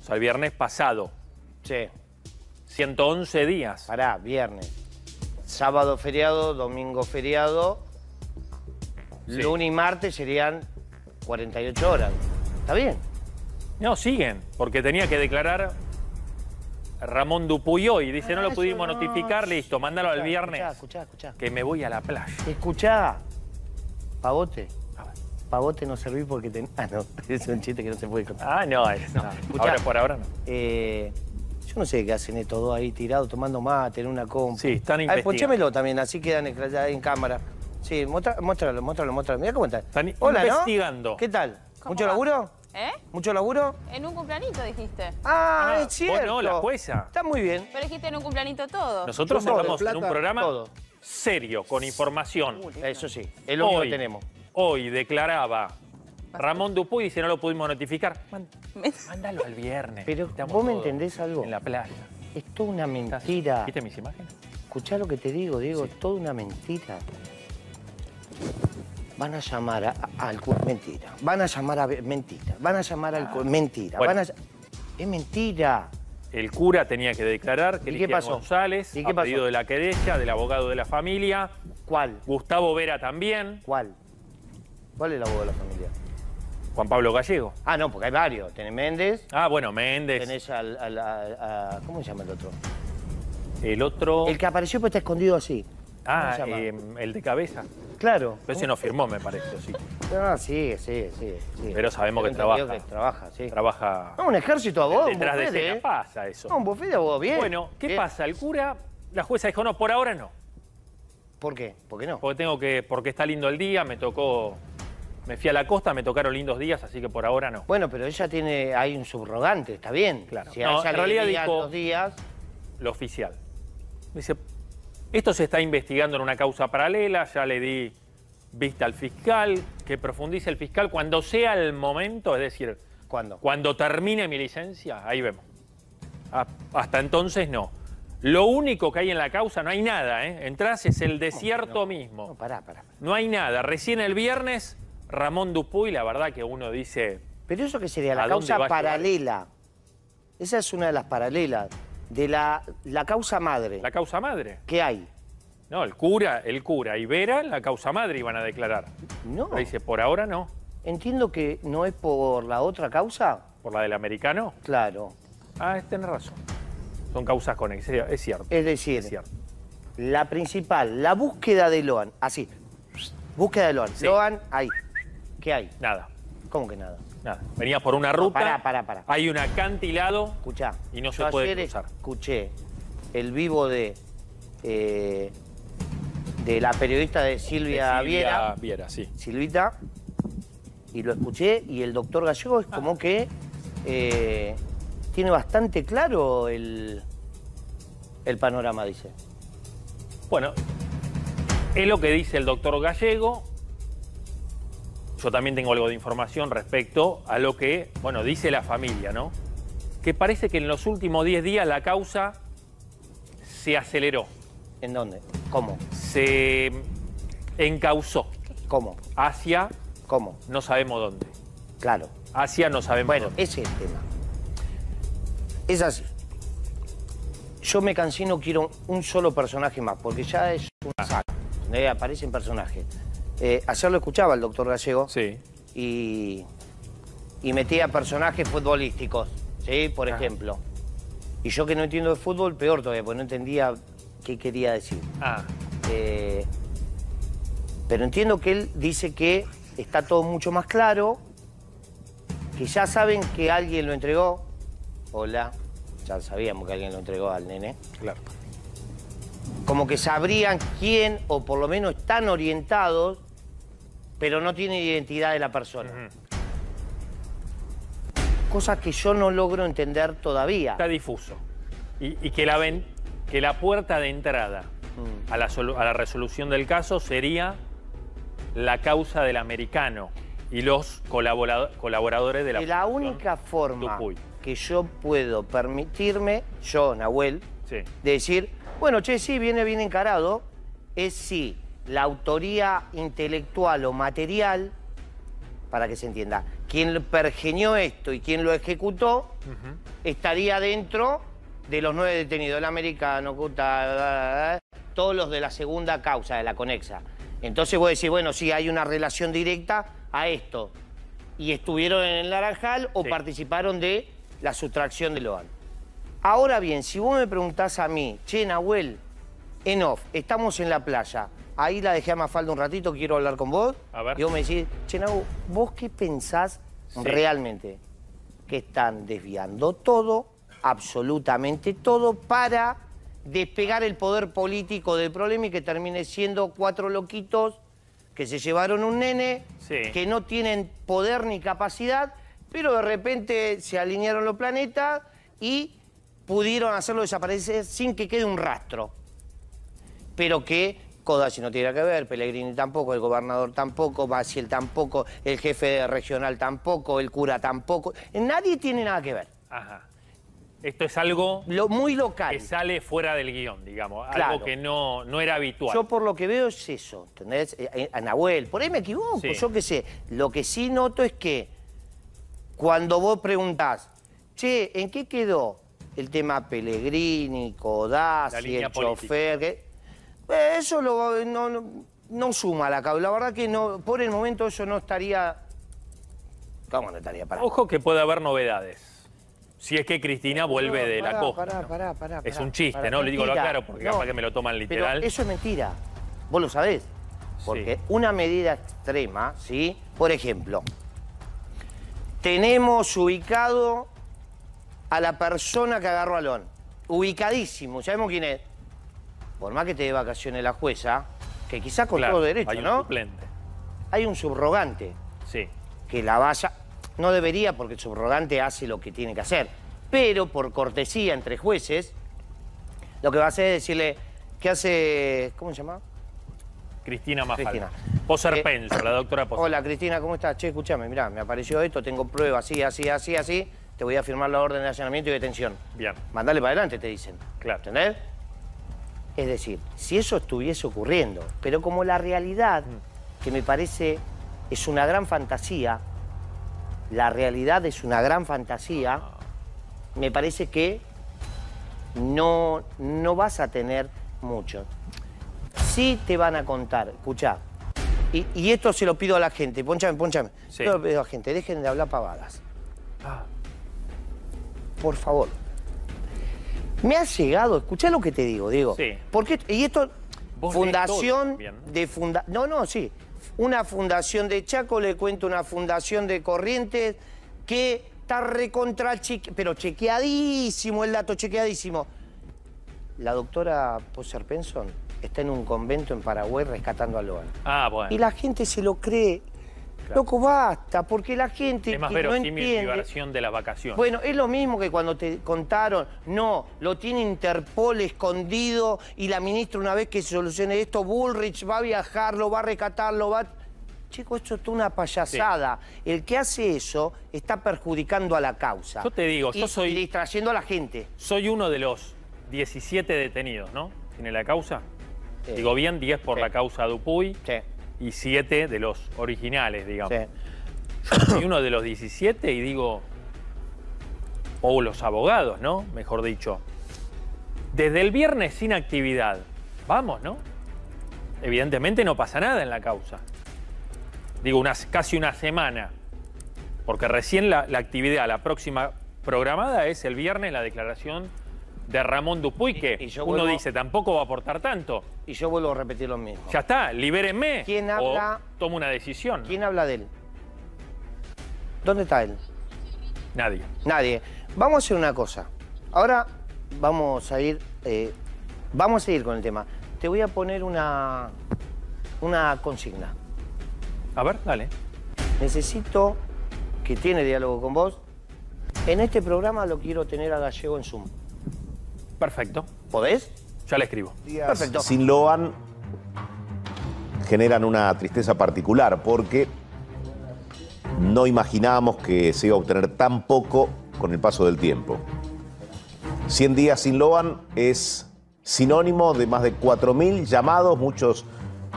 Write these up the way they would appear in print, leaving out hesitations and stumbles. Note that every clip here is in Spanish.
O sea, el viernes pasado. Sí. 111 días. Pará, viernes. Sábado feriado, domingo feriado. Sí. Lunes y martes serían 48 horas. ¿Está bien? No, siguen, porque tenía que declarar Ramón Dupuy hoy. Dice, no lo pudimos notificar, listo, mándalo al viernes. Escuchá, escuchá. Que me voy a la playa. Escuchá. Pavote. Pavote no serví porque tenés... Ah, no, es un chiste que no se puede contar. Ah, no, no. Ahora, por ahora no. Yo no sé qué hacen estos dos ahí tirados, tomando mate en una compu. Sí, están investigando. Ponchémelo también, así quedan en cámara. Sí, muéstralo, muéstralo. Mirá cómo está. Están investigando. Hola, ¿no? ¿Qué tal? ¿Mucho laburo? ¿Eh? ¿Mucho laburo? En un cumplanito dijiste. Ah, no, es cierto. No, la jueza. Está muy bien. Pero dijiste en un cumplanito todo. Nosotros estamos en un programa serio, con información. Eso sí, es lo único que tenemos. Hoy declaraba Ramón Dupuy, dice, no lo pudimos notificar. Mándalo al viernes. Pero vos me entendés algo. En la playa. Es toda una mentira. ¿Viste mis imágenes? Escuchá lo que te digo, Diego. Sí. Es toda una mentira. Van a llamar al mentira. Van a llamar a mentira. Van a llamar al mentira. Bueno. Es mentira. El cura tenía que declarar que Cristina González, a pedido de la querella, del abogado de la familia. ¿Cuál? Gustavo Vera también. ¿Cuál? ¿Cuál es el abogado de la familia? Juan Pablo Gallego. Ah, no, porque hay varios. Tenés Méndez. Ah, bueno, Méndez. Tenés al ¿cómo se llama el otro? El otro... El que apareció pues está escondido así. Ah, el de cabeza. Claro. Pero ese no firmó, me parece, sí. Ah, sí. Pero sabemos que trabaja. Que trabaja, sí. Trabaja... No, un ejército de abogados. Detrás de escena pasa eso. No, un bufete de abogados, bien. Bueno, ¿qué pasa? El cura, la jueza dijo, no, por ahora no. ¿Por qué? ¿Por qué no? Porque tengo que... Porque está lindo el día, me tocó... Me fui a la costa, me tocaron lindos días, así que por ahora no. Bueno, pero ella tiene... Hay un subrogante, está bien. Claro. Si no, en realidad dijo... días... Lo oficial. Dice, esto se está investigando en una causa paralela, ya le di vista al fiscal, que profundice el fiscal cuando sea el momento, es decir... ¿Cuándo? Cuando termine mi licencia, ahí vemos. Hasta entonces no. Lo único que hay en la causa, no hay nada, ¿eh? Entrás, es el desierto mismo. No, pará. No hay nada. Recién el viernes... Ramón Dupuy, la verdad que uno dice... Pero eso que sería la causa paralela. Esa es una de las paralelas. De la causa madre. ¿La causa madre? ¿Qué hay? No, el cura y Vera, la causa madre iban a declarar. No. Pero dice, por ahora no. Entiendo que no es por la otra causa. ¿Por la del americano? Claro. Ah, tenés razón. Son causas conexas, es cierto. Es decir, la principal, la búsqueda de Lohan, así. Búsqueda de Lohan. Sí. Lohan, ahí. ¿Qué hay? Nada. ¿Cómo que nada? Nada. Venías por una ruta. Pará. Hay un acantilado. Escuchá. Y no se puede cruzar. Escuché el vivo de la periodista de Silvia Vieyra. Sí. Silvita. Y lo escuché. Y el doctor Gallego es como que tiene bastante claro el panorama, dice. Bueno, es lo que dice el doctor Gallego. Yo también tengo algo de información respecto a lo que, bueno, dice la familia, ¿no? Que parece que en los últimos 10 días la causa se aceleró. ¿En dónde? ¿Cómo? Se encauzó. ¿Cómo? Hacia... ¿Cómo? No sabemos dónde. Claro. Hacia no sabemos dónde. Bueno, ese es el tema. Es así. Yo me cansé, no quiero un solo personaje más, porque ya es una saga. Aparecen personajes. Ayer lo escuchaba el doctor Gallego. Sí. Y metía personajes futbolísticos, ¿sí? Por ejemplo. Y yo que no entiendo de fútbol, peor todavía, porque no entendía qué quería decir. Pero entiendo que él dice que está todo mucho más claro, que ya saben que alguien lo entregó. Hola. Ya sabíamos que alguien lo entregó al nene. Claro. Como que sabrían quién, o por lo menos están orientados, pero no tienen identidad de la persona. Cosas que yo no logro entender todavía. Está difuso. Y que la ven, que la puerta de entrada a la resolución del caso sería la causa del americano y los colaboradores de la... La única forma Dupuy. Que yo puedo permitirme, yo, Nahuel, de decir... Bueno, che, sí, viene bien encarado, es si la autoría intelectual o material, para que se entienda, quien pergeñó esto y quien lo ejecutó estaría dentro de los 9 detenidos, el americano, todos los de la segunda causa, de la conexa. Entonces vos decís, bueno, sí, hay una relación directa a esto. Y estuvieron en el Naranjal o participaron de la sustracción de Loan. Ahora bien, si vos me preguntás a mí, che, Nahuel, en off, estamos en la playa, ahí la dejé a Mafalda un ratito, quiero hablar con vos. A ver. Y vos me decís, che, Nahuel, ¿vos qué pensás realmente? Que están desviando todo, absolutamente todo, para despegar el poder político del problema y que termine siendo 4 loquitos que se llevaron un nene, que no tienen poder ni capacidad, pero de repente se alinearon los planetas y pudieron hacerlo desaparecer sin que quede un rastro. Pero que Codazzi no tiene que ver, Pellegrini tampoco, el gobernador tampoco, Maciel tampoco, el jefe regional tampoco, el cura tampoco. Nadie tiene nada que ver. Ajá. Esto es algo muy local. Que sale fuera del guión, digamos. Claro. Algo que no era habitual. Yo por lo que veo es eso, ¿entendés? A Nahuel, por ahí me equivoco, yo qué sé. Lo que sí noto es que cuando vos preguntás, che, ¿en qué quedó el tema Pellegrini, Codazzi, el chofer? Que... eso no suma la causa. La verdad que no, por el momento eso no estaría... ¿Cómo no estaría? Pará. Ojo que puede haber novedades. Si es que Cristina vuelve de la costa. Pará, es un chiste, ¿no? Le digo lo aclaro porque capaz que me lo toman literal. Pero eso es mentira. Vos lo sabés. Porque una medida extrema, ¿sí? Por ejemplo, tenemos ubicado a la persona que agarró a Loan. Ubicadísimo. Sabemos quién es. Por más que te dé vacaciones la jueza, que quizás con todo derecho, ¿no? Hay un suplente. Hay un subrogante. Sí. Que la vaya... No debería, porque el subrogante hace lo que tiene que hacer. Pero, por cortesía entre jueces, lo que va a hacer es decirle, ¿qué hace? ¿Cómo se llama? Cristina Mazal. Poser Penso, la doctora Poser. Hola, Cristina, ¿cómo estás? Che, escúchame, mirá, me apareció esto, tengo pruebas, así. Te voy a firmar la orden de allanamiento y detención. Bien. Mandale para adelante, te dicen. Claro. ¿Entendés? Es decir, si eso estuviese ocurriendo, pero como la realidad, que me parece es una gran fantasía... La realidad es una gran fantasía. Me parece que no vas a tener mucho. Sí te van a contar, escuchá. Y esto se lo pido a la gente, ponchame. Sí. Yo lo pido a la gente, dejen de hablar pavadas. Por favor. Me ha llegado, escuchá lo que te digo, Diego. Sí. Porque, y esto, fundación de... No, sí. Una fundación de Chaco le cuenta una fundación de Corrientes que está pero chequeadísimo, el dato chequeadísimo. La doctora Poser Penso está en un convento en Paraguay rescatando a Loan. Ah, bueno. Y la gente se lo cree. Claro. Loco, basta, porque la gente es más verosímil la versión de las vacaciones. Bueno, es lo mismo que cuando te contaron, no, lo tiene Interpol escondido y la ministra, una vez que se solucione esto, Bullrich va a viajar, lo va a rescatar, lo va... Chico, esto es una payasada. Sí. El que hace eso está perjudicando a la causa. Yo te digo, yo soy... Y distrayendo a la gente. Soy uno de los 17 detenidos, ¿no? ¿Tiene la causa? Sí. Digo bien, 10 por la causa Dupuy. Sí. Y 7 de los originales, digamos. Sí. Y uno de los 17 y digo... O los abogados, ¿no? Mejor dicho. Desde el viernes sin actividad. Vamos, ¿no? Evidentemente no pasa nada en la causa. Digo, casi una semana. Porque recién la actividad, la próxima programada es el viernes, la declaración de Ramón Dupuy, que uno dice, tampoco va a aportar tanto. Y yo vuelvo a repetir lo mismo. Ya está, libérenme. ¿Quién habla? O tomo una decisión. ¿Quién habla de él? ¿Dónde está él? Nadie. Nadie. Vamos a hacer una cosa. Ahora vamos a ir... vamos a seguir con el tema. Te voy a poner una consigna. A ver, dale. Necesito que tiene diálogo con vos. En este programa lo quiero tener a Gallego en Zoom. Perfecto. ¿Podés? Ya le escribo. Perfecto. Sin Loan generan una tristeza particular porque no imaginábamos que se iba a obtener tan poco con el paso del tiempo. 100 días sin Loan es sinónimo de más de 4.000 llamados, muchos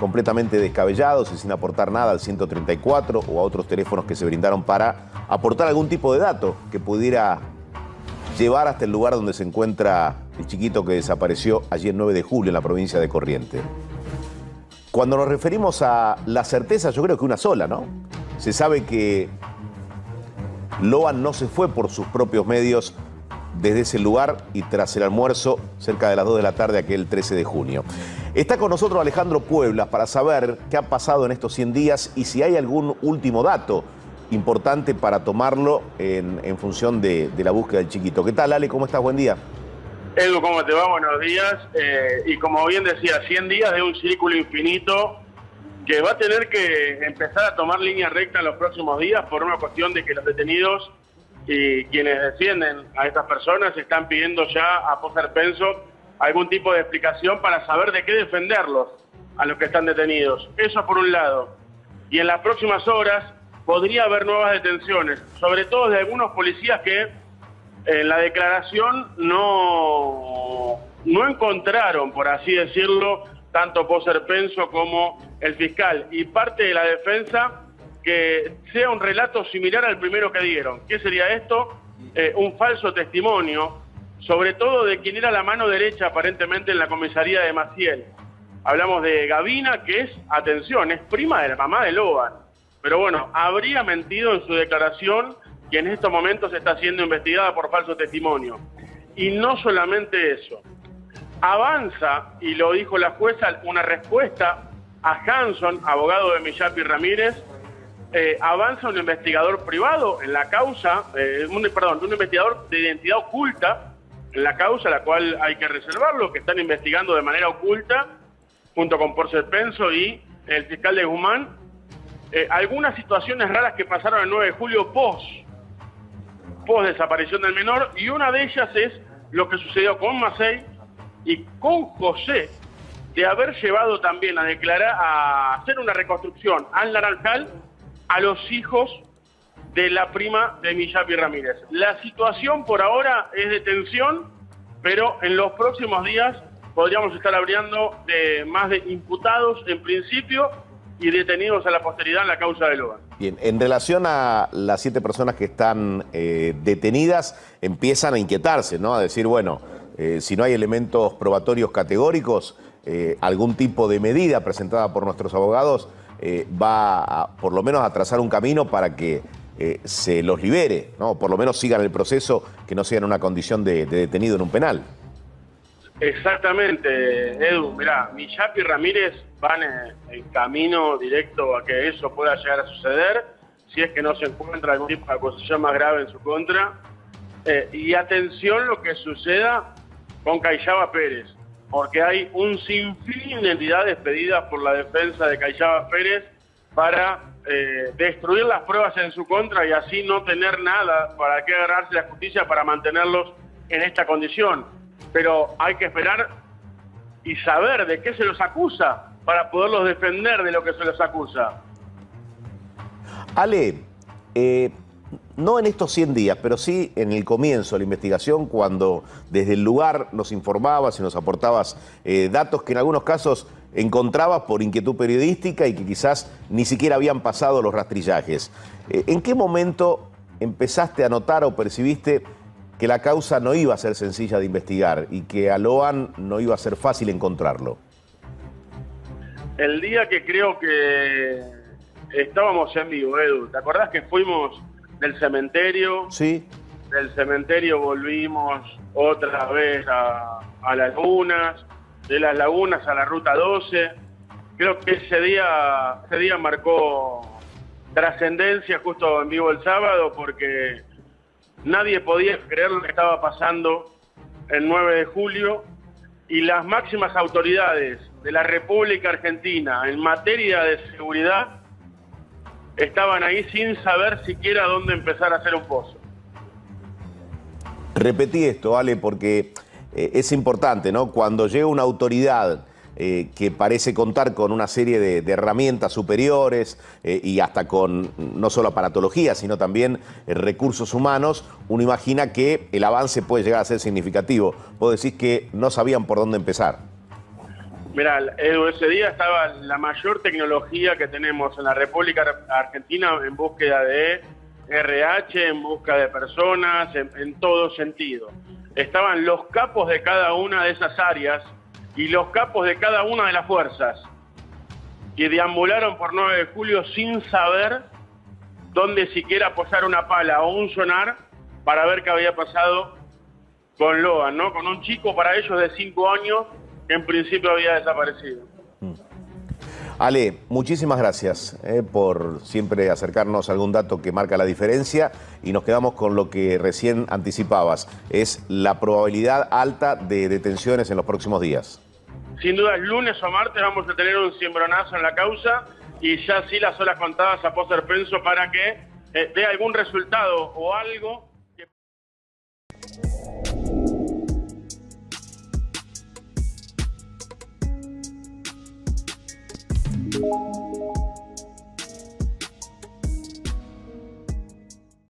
completamente descabellados y sin aportar nada al 134 o a otros teléfonos que se brindaron para aportar algún tipo de dato que pudiera llevar hasta el lugar donde se encuentra el chiquito que desapareció allí el 9 de julio en la provincia de Corrientes. Cuando nos referimos a la certeza, yo creo que una sola, ¿no? Se sabe que Lohan no se fue por sus propios medios desde ese lugar y tras el almuerzo, cerca de las 2 de la tarde, aquel 13 de junio. Está con nosotros Alejandro Puebla para saber qué ha pasado en estos 100 días y si hay algún último dato importante para tomarlo en función de la búsqueda del chiquito. ¿Qué tal, Ale? ¿Cómo estás? Buen día. Edu, ¿cómo te va? Buenos días. Y como bien decía, 100 días de un círculo infinito que va a tener que empezar a tomar línea recta en los próximos días por una cuestión de que los detenidos y quienes defienden a estas personas están pidiendo ya a Poser Penso algún tipo de explicación para saber de qué defenderlos a los que están detenidos. Eso por un lado. Y en las próximas horas podría haber nuevas detenciones, sobre todo de algunos policías que en la declaración no encontraron, por así decirlo, tanto Poser Penso como el fiscal y parte de la defensa, que sea un relato similar al primero que dieron. ¿Qué sería esto? Un falso testimonio, sobre todo de quien era la mano derecha aparentemente en la comisaría de Maciel. Hablamos de Gavina, que es, atención, es prima de la mamá de Lohan. Pero bueno, habría mentido en su declaración que en estos momentos está siendo investigada por falso testimonio. Y no solamente eso. Avanza, y lo dijo la jueza, una respuesta a Hanson, abogado de Millapi Ramírez. Avanza un investigador privado en la causa, un investigador de identidad oculta en la causa, la cual hay que reservarlo, que están investigando de manera oculta, junto con Poser Penso y el fiscal de Guzmán, algunas situaciones raras que pasaron el 9 de julio post desaparición del menor, y una de ellas es lo que sucedió con Maciel y con José, de haber llevado también a declarar, a hacer una reconstrucción al Naranjal a los hijos de la prima de Millapi Ramírez. La situación por ahora es de tensión, pero en los próximos días podríamos estar hablando de más de imputados en principio y detenidos a la posteridad en la causa de Lohan. Bien, en relación a las 7 personas que están detenidas, empiezan a inquietarse, ¿no? A decir, bueno, si no hay elementos probatorios categóricos, algún tipo de medida presentada por nuestros abogados va a, por lo menos a trazar un camino para que se los libere, ¿no? Por lo menos sigan el proceso, que no sigan en una condición de detenido en un penal. Exactamente, Edu. Mirá, Millapi Ramírez van en camino directo a que eso pueda llegar a suceder, si es que no se encuentra algún tipo de acusación más grave en su contra. Y atención lo que suceda con Caixaba Pérez, porque hay un sinfín de entidades pedidas por la defensa de Caixaba Pérez para destruir las pruebas en su contra y así no tener nada para que agarrarse la justicia para mantenerlos en esta condición. Pero hay que esperar y saber de qué se los acusa para poderlos defender de lo que se los acusa. Ale, no en estos 100 días, pero sí en el comienzo de la investigación, cuando desde el lugar nos informabas y nos aportabas datos que en algunos casos encontrabas por inquietud periodística y que quizás ni siquiera habían pasado los rastrillajes. ¿En qué momento empezaste a notar o percibiste que la causa no iba a ser sencilla de investigar y que a Lohan no iba a ser fácil encontrarlo? El día que creo que estábamos en vivo, Edu. ¿Te acordás que fuimos del cementerio? Sí. Del cementerio volvimos otra vez a las lagunas, de las lagunas a la ruta 12. Creo que ese día marcó trascendencia justo en vivo el sábado, porque nadie podía creer lo que estaba pasando el 9 de julio y las máximas autoridades de la República Argentina en materia de seguridad estaban ahí sin saber siquiera dónde empezar a hacer un pozo. Repetí esto, Ale, porque es importante, ¿no? Cuando llega una autoridad que parece contar con una serie de herramientas superiores y hasta con no solo aparatología, sino también recursos humanos, uno imagina que el avance puede llegar a ser significativo. Vos decís que no sabían por dónde empezar. Mirá, Edu, ese día estaba la mayor tecnología que tenemos en la República Argentina en búsqueda de RH, en busca de personas, en todo sentido. Estaban los capos de cada una de esas áreas y los capos de cada una de las fuerzas que deambularon por 9 de julio sin saber dónde siquiera apoyar una pala o un sonar para ver qué había pasado con Lohan, ¿no? Con un chico para ellos de 5 años que en principio había desaparecido. Ale, muchísimas gracias por siempre acercarnos a algún dato que marca la diferencia, y nos quedamos con lo que recién anticipabas, es la probabilidad alta de detenciones en los próximos días. Sin duda, el lunes o martes vamos a tener un cimbronazo en la causa y ya sí las horas contadas a Poser Penso para que dé algún resultado o algo. Thank you.